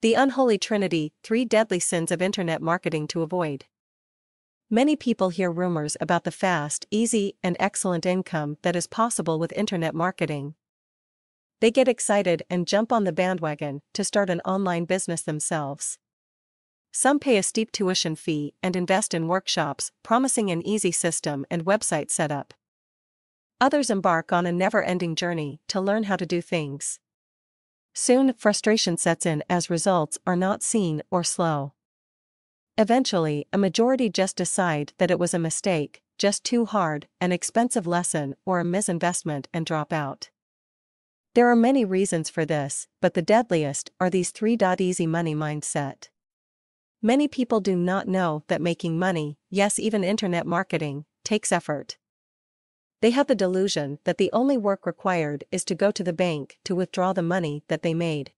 The Unholy Trinity, 3 Deadly Sins of Internet Marketing to Avoid. Many people hear rumors about the fast, easy, and excellent income that is possible with internet marketing. They get excited and jump on the bandwagon to start an online business themselves. Some pay a steep tuition fee and invest in workshops, promising an easy system and website setup. Others embark on a never-ending journey to learn how to do things. Soon, frustration sets in as results are not seen or slow. Eventually, a majority just decide that it was a mistake, just too hard, an expensive lesson, or a misinvestment and drop out. There are many reasons for this, but the deadliest are these 3. Easy money mindset. Many people do not know that making money, yes, even internet marketing, takes effort. They have the delusion that the only work required is to go to the bank to withdraw the money that they made.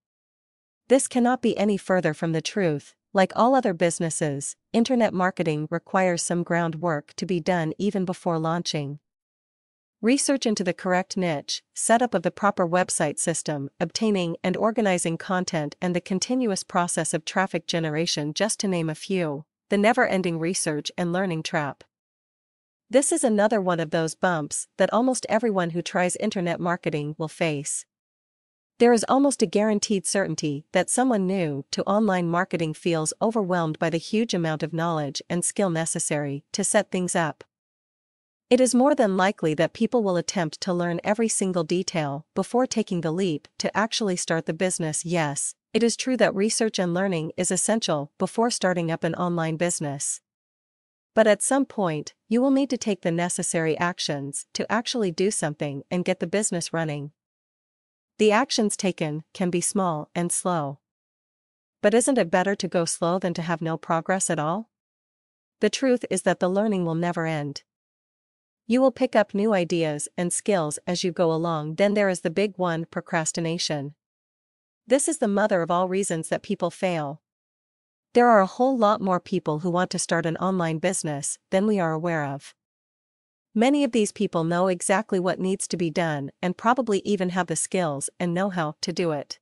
This cannot be any further from the truth. Like all other businesses, internet marketing requires some groundwork to be done even before launching. Research into the correct niche, setup of the proper website system, obtaining and organizing content, and the continuous process of traffic generation, just to name a few. The never-ending research and learning trap. This is another one of those bumps that almost everyone who tries internet marketing will face. There is almost a guaranteed certainty that someone new to online marketing feels overwhelmed by the huge amount of knowledge and skill necessary to set things up. It is more than likely that people will attempt to learn every single detail before taking the leap to actually start the business. Yes, it is true that research and learning is essential before starting up an online business. But at some point, you will need to take the necessary actions to actually do something and get the business running. The actions taken can be small and slow. But isn't it better to go slow than to have no progress at all? The truth is that the learning will never end. You will pick up new ideas and skills as you go along. Then there is the big one, procrastination. This is the mother of all reasons that people fail. There are a whole lot more people who want to start an online business than we are aware of. Many of these people know exactly what needs to be done and probably even have the skills and know-how to do it.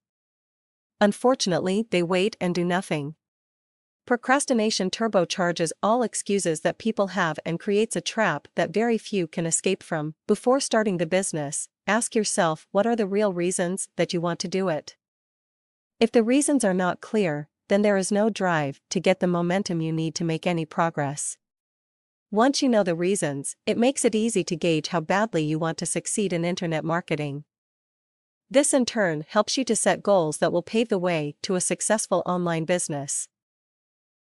Unfortunately, they wait and do nothing. Procrastination turbocharges all excuses that people have and creates a trap that very few can escape from. Before starting the business, ask yourself, what are the real reasons that you want to do it? If the reasons are not clear, then there is no drive to get the momentum you need to make any progress. Once you know the reasons, it makes it easy to gauge how badly you want to succeed in internet marketing. This in turn helps you to set goals that will pave the way to a successful online business.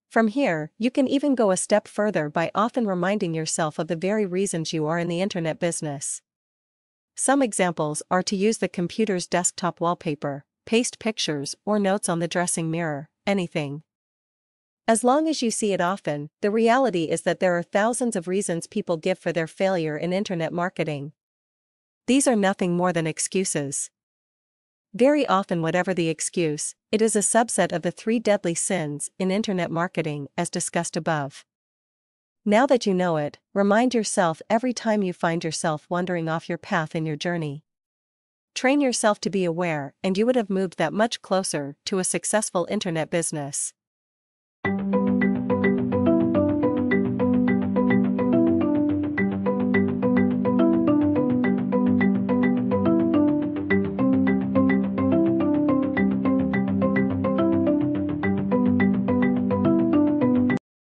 From here, you can even go a step further by often reminding yourself of the very reasons you are in the internet business. Some examples are to use the computer's desktop wallpaper, paste pictures or notes on the dressing mirror. Anything. As long as you see it often, the reality is that there are thousands of reasons people give for their failure in internet marketing. These are nothing more than excuses. Very often, whatever the excuse, it is a subset of the 3 deadly sins in internet marketing as discussed above. Now that you know it, remind yourself every time you find yourself wandering off your path in your journey. Train yourself to be aware, and you would have moved that much closer to a successful internet business.